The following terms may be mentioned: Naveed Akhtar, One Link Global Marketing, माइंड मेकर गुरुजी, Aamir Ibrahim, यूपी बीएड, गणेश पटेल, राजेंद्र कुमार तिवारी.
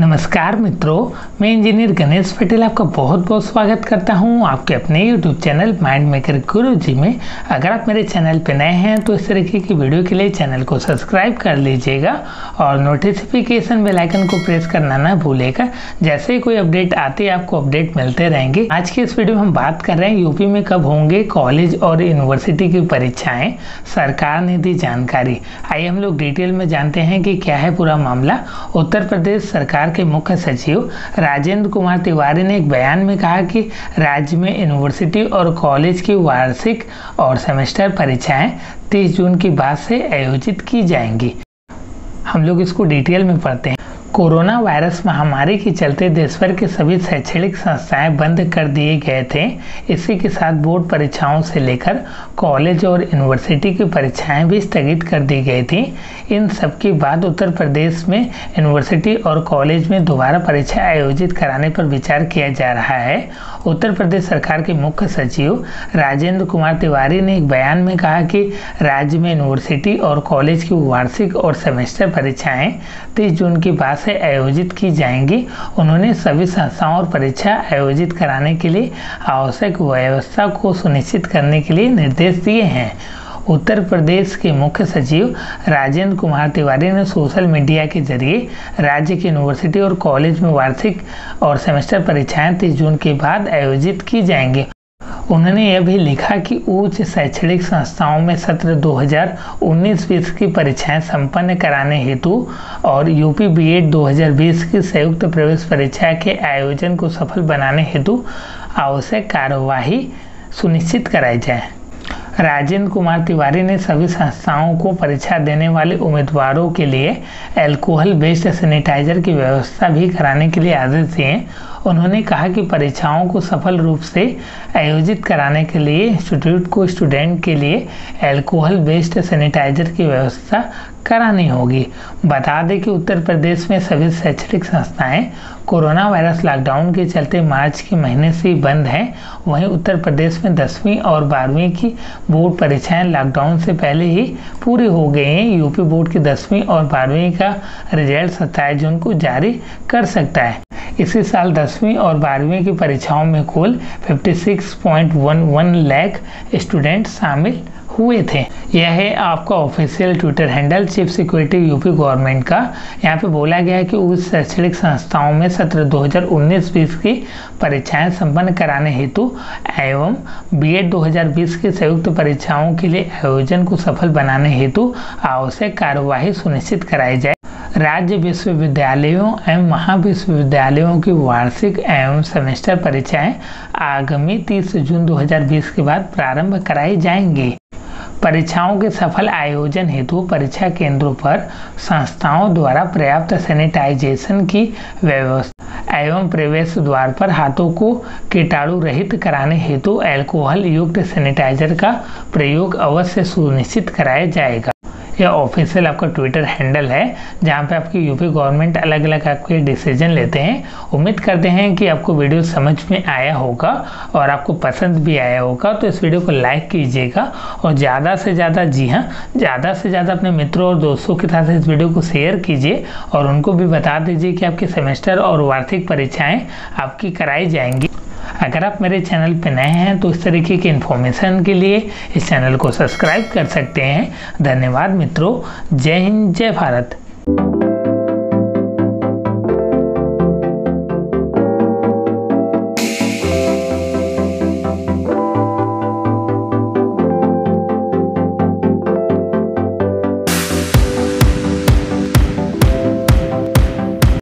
नमस्कार मित्रों, मैं इंजीनियर गणेश पटेल आपका बहुत बहुत स्वागत करता हूं आपके अपने YouTube channel माइंड मेकर गुरुजी में। अगर आप मेरे चैनल पर नए हैं तो इस तरीके की वीडियो के लिए चैनल को सब्सक्राइब कर लीजिएगा और नोटिफिकेशन बेल आइकन को प्रेस करना ना भूलेगा। जैसे ही कोई अपडेट आते आपको अपडेट मिलते रहेंगे। आज के इस वीडियो में हम बात कर रहे हैं यूपी में कब होंगे कॉलेज और यूनिवर्सिटी की परीक्षाएँ, सरकार ने दी जानकारी। आइए हम लोग डिटेल में जानते हैं कि क्या है पूरा मामला। उत्तर प्रदेश सरकार के मुख्य सचिव राजेंद्र कुमार तिवारी ने एक बयान में कहा कि राज्य में यूनिवर्सिटी और कॉलेज की वार्षिक और सेमेस्टर परीक्षाएं 30 जून की बाद से आयोजित की जाएंगी। हम लोग इसको डिटेल में पढ़ते हैं। कोरोना वायरस महामारी के चलते देश भर के सभी शैक्षणिक संस्थाएं बंद कर दिए गए थे। इसी के साथ बोर्ड परीक्षाओं से लेकर कॉलेज और यूनिवर्सिटी की परीक्षाएं भी स्थगित कर दी गई थी। इन सब के बाद उत्तर प्रदेश में यूनिवर्सिटी और कॉलेज में दोबारा परीक्षा आयोजित कराने पर विचार किया जा रहा है। उत्तर प्रदेश सरकार के मुख्य सचिव राजेंद्र कुमार तिवारी ने एक बयान में कहा कि राज्य में यूनिवर्सिटी और कॉलेज की वार्षिक और सेमेस्टर परीक्षाएँ 30 जून के बाद से आयोजित की जाएंगी। उन्होंने सभी संस्थाओं और परीक्षा आयोजित कराने के लिए आवश्यक व्यवस्था को सुनिश्चित करने के लिए निर्देश दिए हैं। उत्तर प्रदेश के मुख्य सचिव राजेंद्र कुमार तिवारी ने सोशल मीडिया के जरिए राज्य की यूनिवर्सिटी और कॉलेज में वार्षिक और सेमेस्टर परीक्षाएं 30 जून के बाद आयोजित की जाएंगी। उन्होंने यह भी लिखा कि उच्च शैक्षणिक संस्थाओं में सत्र 2019-20 की परीक्षाएं संपन्न कराने हेतु और यूपी बीएड 2020 की संयुक्त प्रवेश परीक्षा के आयोजन को सफल बनाने हेतु आवश्यक कार्यवाही सुनिश्चित कराई जाए। राजेंद्र कुमार तिवारी ने सभी संस्थाओं को परीक्षा देने वाले उम्मीदवारों के लिए एल्कोहल बेस्ड सैनिटाइजर की व्यवस्था भी कराने के लिए आदेश दिए। उन्होंने कहा कि परीक्षाओं को सफल रूप से आयोजित कराने के लिए इंस्टीट्यूट को स्टूडेंट के लिए एल्कोहल बेस्ड सैनिटाइजर की व्यवस्था करानी होगी। बता दें कि उत्तर प्रदेश में सभी शैक्षणिक संस्थाएं कोरोना वायरस लॉकडाउन के चलते मार्च के महीने से बंद हैं। वहीं उत्तर प्रदेश में 10वीं और 12वीं की बोर्ड परीक्षाएं लॉकडाउन से पहले ही पूरी हो गई हैं। यूपी बोर्ड की 10वीं और 12वीं का रिजल्ट 27 जून को जारी कर सकता है। इसी साल 10वीं और 12वीं की परीक्षाओं में कुल 56.11 लाख स्टूडेंट शामिल हुए थे। यह है आपका official Twitter handle chief security UP government का। यहाँ पे बोला गया है कि उस शैक्षणिक संस्थाओं में सत्र 2019-20 की परीक्षाएं संपन्न कराने हेतु एवं बीएड 2020 की संयुक्त परीक्षाओं के लिए आयोजन को सफल बनाने हेतु आवश्यक कार्यवाही सुनिश्चित कराई जाए। राज्य विश्वविद्यालयों एवं महाविश्वविद्यालयों की वार्षिक एवं सेमेस्टर परीक्षाएं आगामी 30 जून 2020 के बाद प्रारंभ कराई जाएंगी। परीक्षाओं के सफल आयोजन हेतु परीक्षा केंद्रों पर संस्थाओं द्वारा पर्याप्त सैनिटाइजेशन की व्यवस्था एवं प्रवेश द्वार पर हाथों को कीटाणु रहित कराने हेतु एल्कोहल युक्त सैनिटाइजर का प्रयोग अवश्य सुनिश्चित कराया जाएगा। यह ऑफिशियल आपका ट्विटर हैंडल है जहाँ पे आपकी यूपी गवर्नमेंट अलग अलग आपके डिसीजन लेते हैं। उम्मीद करते हैं कि आपको वीडियो समझ में आया होगा और आपको पसंद भी आया होगा। तो इस वीडियो को लाइक कीजिएगा और ज़्यादा से ज़्यादा, जी हाँ, ज़्यादा से ज़्यादा अपने मित्रों और दोस्तों के साथ इस वीडियो को शेयर कीजिए और उनको भी बता दीजिए कि आपकी सेमेस्टर और वार्षिक परीक्षाएँ आपकी कराई जाएंगी। अगर आप मेरे चैनल पर नए हैं तो इस तरीके की इन्फॉर्मेशन के लिए इस चैनल को सब्सक्राइब कर सकते हैं। धन्यवाद मित्रों। जय हिंद, जय भारत।